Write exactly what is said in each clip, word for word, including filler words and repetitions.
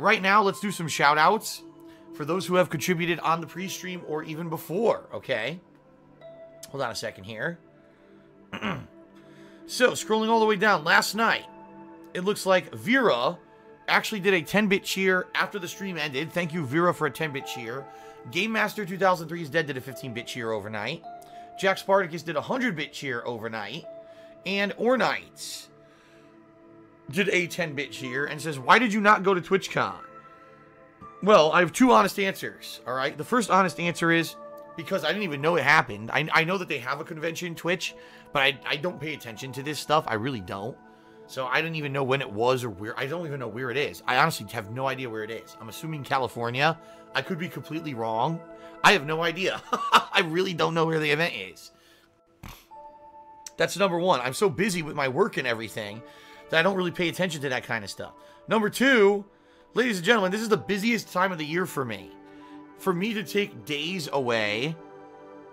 right now, let's do some shout-outs for those who have contributed on the pre-stream or even before, okay? Hold on a second here. So, scrolling all the way down, last night, it looks like Vera actually did a ten-bit cheer after the stream ended. Thank you, Vera, for a ten-bit cheer. Game Master two thousand three is Dead did a fifteen-bit cheer overnight. Jack Spartacus did a one hundred bit cheer overnight. And Ornites did a ten bit cheer and says, why did you not go to TwitchCon? Well, I have two honest answers, all right? The first honest answer is because I didn't even know it happened. I, I know that they have a convention, Twitch, but I, I don't pay attention to this stuff. I really don't. So I didn't even know when it was or where. I don't even know where it is. I honestly have no idea where it is. I'm assuming California. I could be completely wrong. I have no idea. I really don't know where the event is. That's number one. I'm so busy with my work and everything that I don't really pay attention to that kind of stuff. Number two, ladies and gentlemen, this is the busiest time of the year for me. For me to take days away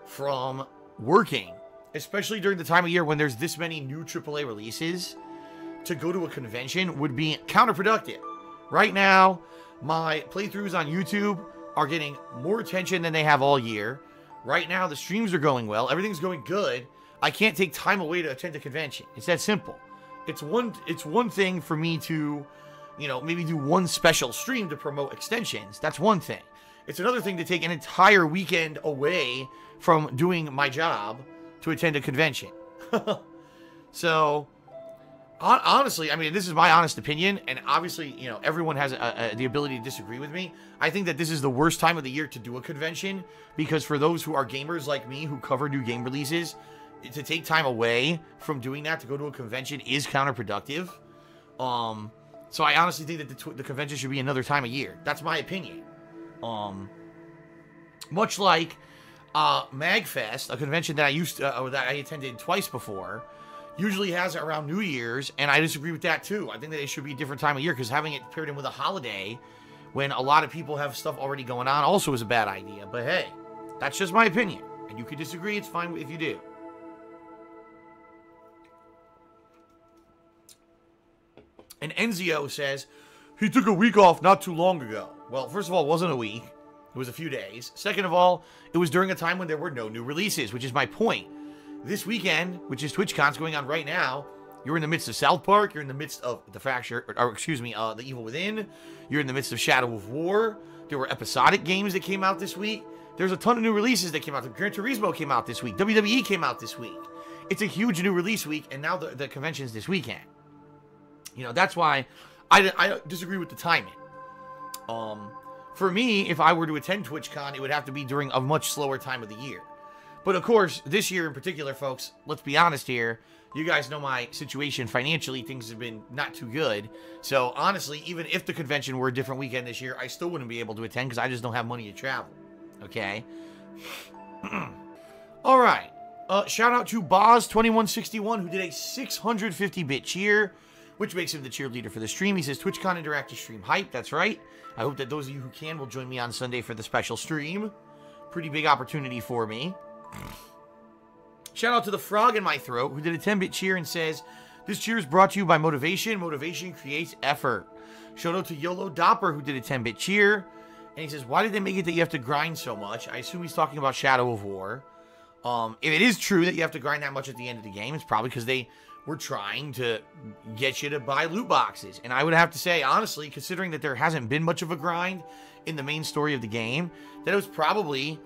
from working, especially during the time of year when there's this many new triple A releases, to go to a convention would be counterproductive. Right now, my playthroughs on YouTube are getting more attention than they have all year. Right now, the streams are going well. Everything's going good. I can't take time away to attend a convention. It's that simple. It's one, it's one thing for me to, you know, maybe do one special stream to promote extensions. That's one thing. It's another thing to take an entire weekend away from doing my job to attend a convention. So, honestly, I mean, this is my honest opinion, and obviously, you know, everyone has a, a, the ability to disagree with me. I think that this is the worst time of the year to do a convention, because for those who are gamers like me who cover new game releases, to take time away from doing that to go to a convention is counterproductive. Um, so I honestly think that the, tw the convention should be another time of year. That's my opinion. Um, much like uh, MAGFest, a convention that I used to, uh, that I attended twice before, usually has it around New Year's, and I disagree with that too. I think that it should be a different time of year, because having it paired in with a holiday when a lot of people have stuff already going on also is a bad idea. But hey, that's just my opinion. And you could disagree, it's fine if you do. And Enzio says, he took a week off not too long ago. Well, first of all, it wasn't a week. It was a few days. Second of all, it was during a time when there were no new releases, which is my point. This weekend, which is TwitchCon's going on right now, you're in the midst of South Park, you're in the midst of The Fractured, or, or excuse me, uh, The Evil Within, you're in the midst of Shadow of War, there were episodic games that came out this week, there's a ton of new releases that came out, Gran Turismo came out this week, W W E came out this week. It's a huge new release week, and now the, the convention's this weekend. You know, that's why I, I disagree with the timing. Um, for me, if I were to attend TwitchCon, it would have to be during a much slower time of the year. But of course, this year in particular, folks, let's be honest here. You guys know my situation financially. Things have been not too good. So honestly, even if the convention were a different weekend this year, I still wouldn't be able to attend because I just don't have money to travel. Okay? All right. Uh, shout out to Boz twenty-one sixty-one, who did a six hundred fifty bit cheer, which makes him the cheerleader for the stream. He says, TwitchCon Interactive Stream Hype. That's right. I hope that those of you who can will join me on Sunday for the special stream. Pretty big opportunity for me. Shout out to the frog in my throat, who did a ten bit cheer and says, this cheer is brought to you by motivation. Motivation creates effort. Shout out to Yolo Dopper, who did a ten bit cheer, and he says, why did they make it that you have to grind so much? I assume he's talking about Shadow of War. Um, if it is true that you have to grind that much at the end of the game, it's probably because they were trying to get you to buy loot boxes. And I would have to say, honestly, considering that there hasn't been much of a grind in the main story of the game, that it was probably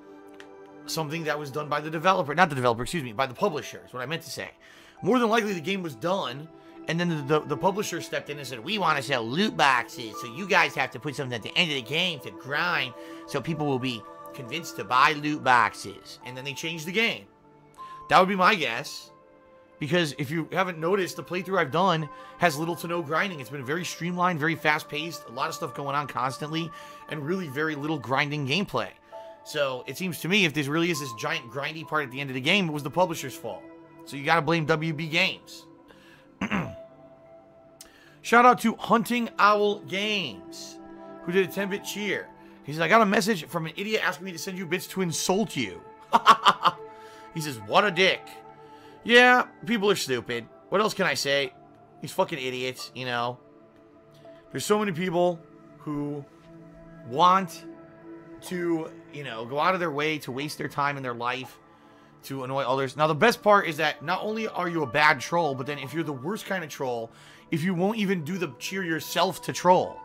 something that was done by the developer, not the developer, excuse me, by the publisher, is what I meant to say. More than likely, the game was done, and then the, the, the publisher stepped in and said, we want to sell loot boxes, so you guys have to put something at the end of the game to grind, so people will be convinced to buy loot boxes. And then they changed the game. That would be my guess, because if you haven't noticed, the playthrough I've done has little to no grinding. It's been very streamlined, very fast-paced, a lot of stuff going on constantly, and really very little grinding gameplay. So, it seems to me, if this really is this giant grindy part at the end of the game, it was the publisher's fault. So, you gotta blame W B Games. Shout out to Hunting Owl Games, who did a ten bit cheer. He says, I got a message from an idiot asking me to send you bits to insult you. He says, what a dick. Yeah, people are stupid. What else can I say? These fucking idiots, you know. There's so many people who want to, you know, go out of their way to waste their time in their life to annoy others. Now, the best part is that not only are you a bad troll, but then if you're the worst kind of troll, if you won't even do the cheer yourself to troll,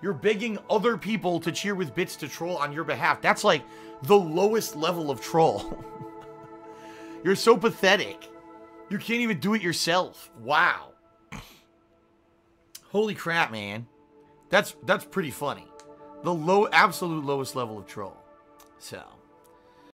you're begging other people to cheer with bits to troll on your behalf. That's like the lowest level of troll. You're so pathetic. You can't even do it yourself. Wow. Holy crap, man. That's that's pretty funny. The low, absolute lowest level of troll. So...